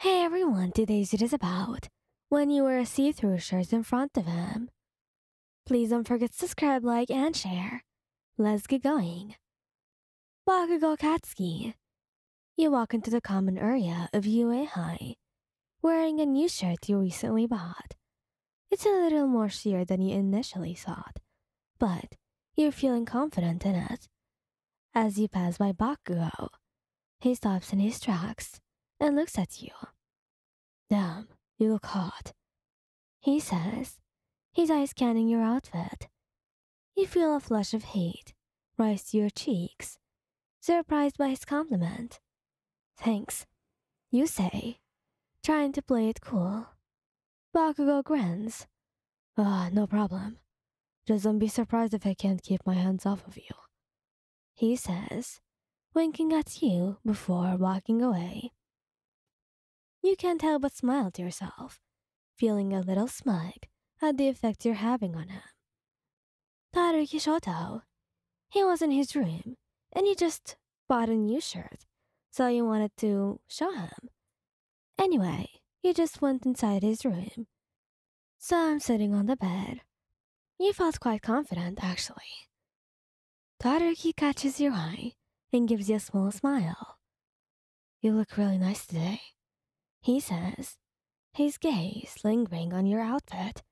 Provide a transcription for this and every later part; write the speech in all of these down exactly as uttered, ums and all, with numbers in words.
Hey everyone, today's it is about when you wear a see-through shirt in front of him. Please don't forget to subscribe, like, and share. Let's get going. Bakugou Katsuki. You walk into the common area of U A High, wearing a new shirt you recently bought. It's a little more sheer than you initially thought, but you're feeling confident in it. As you pass by Bakugou, he stops in his tracks and looks at you. Damn, you look hot, he says, his eyes scanning your outfit. You feel a flush of heat rise to your cheeks, surprised by his compliment. Thanks, you say, trying to play it cool. Bakugou grins. Ah, no problem. Just don't be surprised if I can't keep my hands off of you, he says, winking at you before walking away. You can't help but smile to yourself, feeling a little smug at the effect you're having on him. Todoroki Shoto. He was in his room, and he just bought a new shirt, so you wanted to show him. Anyway, you just went inside his room. So I'm sitting on the bed. You felt quite confident, actually. Todoroki catches your eye and gives you a small smile. You look really nice today, he says, his gaze lingering on your outfit.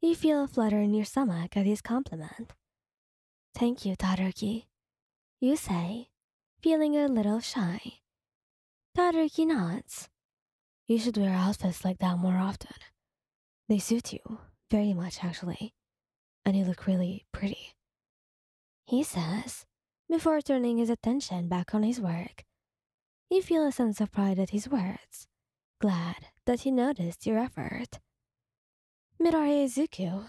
You feel a flutter in your stomach at his compliment. Thank you, Todoroki, you say, feeling a little shy. Todoroki nods. You should wear outfits like that more often. They suit you, very much actually, and you look really pretty, he says, before turning his attention back on his work. You feel a sense of pride at his words, glad that he noticed your effort. Midoriya Izuku.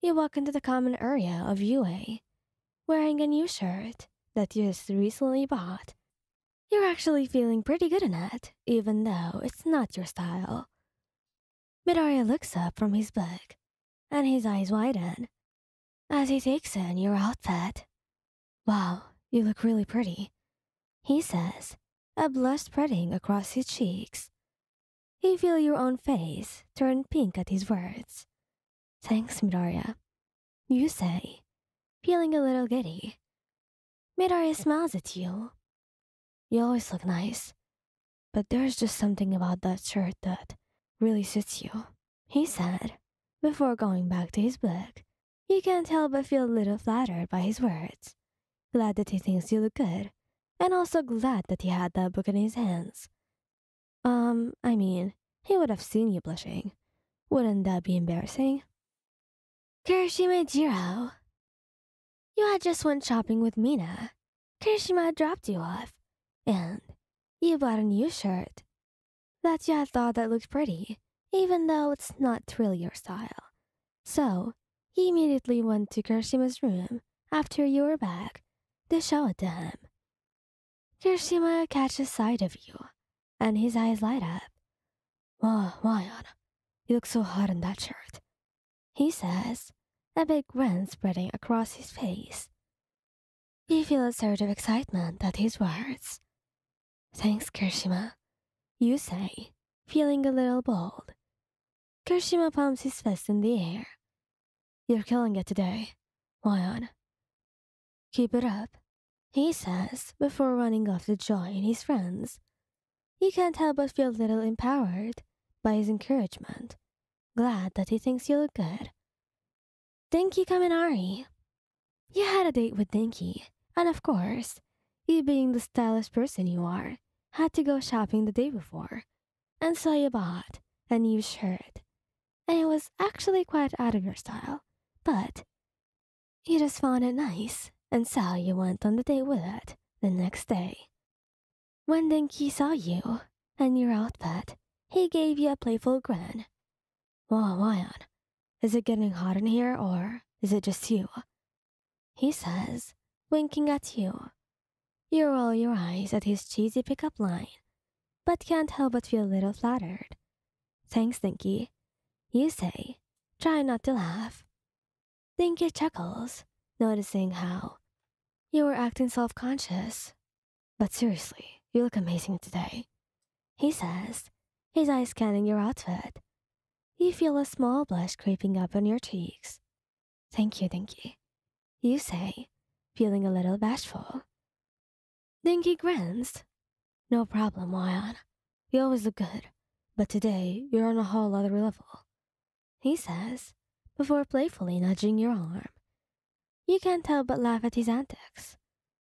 You walk into the common area of U A, wearing a new shirt that you just recently bought. You're actually feeling pretty good in it, even though it's not your style. Midoriya looks up from his book, and his eyes widen as he takes in your outfit. Wow, you look really pretty, he says, a blush spreading across his cheeks. You feel your own face turn pink at his words. Thanks, Midoriya, you say, feeling a little giddy. Midoriya smiles at you. You always look nice, but there's just something about that shirt that really suits you, he said, before going back to his book. You can't help but feel a little flattered by his words, glad that he thinks you look good, and also glad that he had that book in his hands. Um, I mean, he would have seen you blushing. Wouldn't that be embarrassing? Kirishima Jiro. You had just went shopping with Mina. Kirishima dropped you off, and you bought a new shirt that you had thought that looked pretty, even though it's not really your style. So, you immediately went to Kirishima's room after you were back to show it to him. Kirishima catches sight of you, and his eyes light up. Oh, Mayan, you look so hot in that shirt, he says, a big grin spreading across his face. You feel a surge of excitement at his words. Thanks, Kirishima, you say, feeling a little bold. Kirishima pumps his fist in the air. You're killing it today, Mayan. Keep it up, he says, before running off to join his friends. You can't help but feel a little empowered by his encouragement, glad that he thinks you look good. Denki Kaminari. You had a date with Denki, and of course, you being the stylish person you are, had to go shopping the day before, and so you bought a new shirt, and it was actually quite out of your style, but you just found it nice, and so you went on the date with it the next day. When Denki saw you and your outfit, he gave you a playful grin. Whoa, Mayan, is it getting hot in here or is it just you, he says, winking at you. You roll your eyes at his cheesy pickup line, but can't help but feel a little flattered. Thanks, Denki, you say, trying not to laugh. Denki chuckles, noticing how you were acting self-conscious. But seriously, you look amazing today, he says, his eyes scanning your outfit. You feel a small blush creeping up on your cheeks. Thank you, Denki, you say, feeling a little bashful. Denki grins. No problem, Oyan. You always look good, but today you're on a whole other level, he says, before playfully nudging your arm. You can't help but laugh at his antics,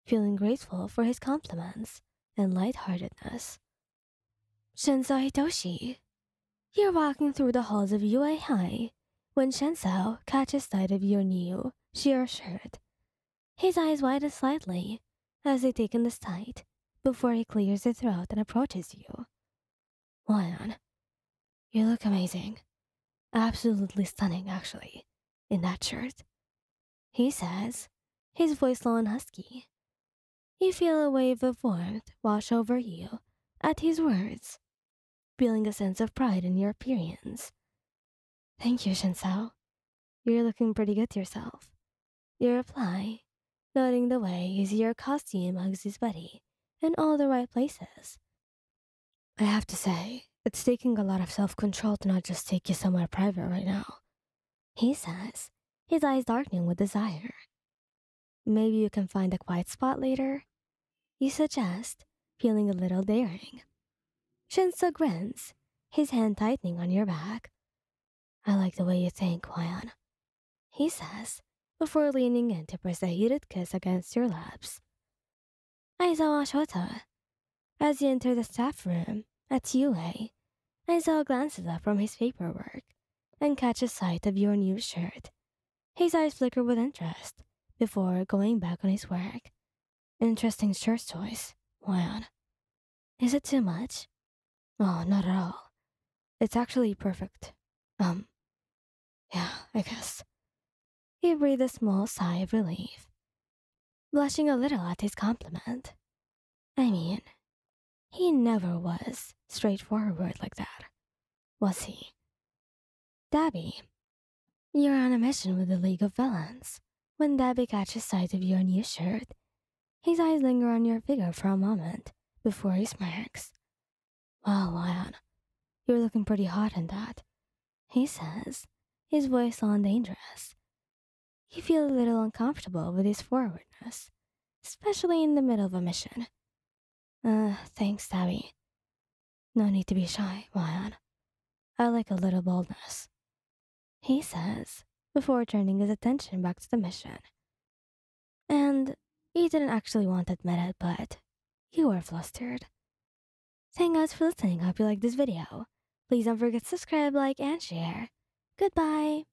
feeling grateful for his compliments and lightheartedness. Shinsou Hitoshi. You're walking through the halls of U A High when Shinsou catches sight of your new sheer shirt. His eyes widen slightly as they take in the sight before he clears his throat and approaches you. Oyan, you look amazing. Absolutely stunning, actually, in that shirt, he says, his voice low and husky. You feel a wave of warmth wash over you at his words, feeling a sense of pride in your appearance. Thank you, Shinsou. You're looking pretty good yourself, you reply, noting the way you see your costume hugs his body in all the right places. I have to say, it's taking a lot of self-control to not just take you somewhere private right now, he says, his eyes darkening with desire. Maybe you can find a quiet spot later, you suggest, feeling a little daring. Shinsou grins, his hand tightening on your back. I like the way you think, Oyan, he says, before leaning in to press a heated kiss against your lips. Aizawa Shota. As you enter the staff room at U A, Aizawa glances up from his paperwork and catches sight of your new shirt. His eyes flicker with interest before going back on his work. Interesting shirt choice, Oyan. Is it too much? Oh, not at all. It's actually perfect. Um, yeah, I guess. He breathed a small sigh of relief, blushing a little at his compliment. I mean, he never was straightforward like that, was he? Dabi. You're on a mission with the League of Villains when Dabi catches sight of your new shirt. His eyes linger on your figure for a moment before he smirks. Well, Lion, you're looking pretty hot in that, he says, his voice so dangerous. You feel a little uncomfortable with his forwardness, especially in the middle of a mission. Uh, thanks, Dabi. No need to be shy, Lion. I like a little boldness, he says, before turning his attention back to the mission. And he didn't actually want to admit it, but you were flustered. Thank guys for listening. Hope you liked this video. Please don't forget to subscribe, like, and share. Goodbye!